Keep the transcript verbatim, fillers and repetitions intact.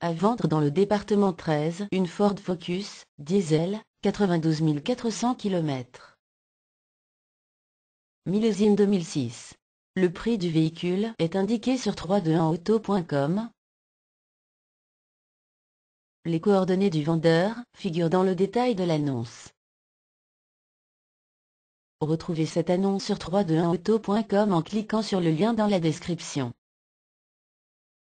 À vendre dans le département treize, une Ford Focus, diesel, quatre-vingt-douze mille quatre cents kilomètres. Millésime deux mille six. Le prix du véhicule est indiqué sur trois cent vingt et un auto point com. Les coordonnées du vendeur figurent dans le détail de l'annonce. Retrouvez cette annonce sur trois cent vingt et un auto point com en cliquant sur le lien dans la description.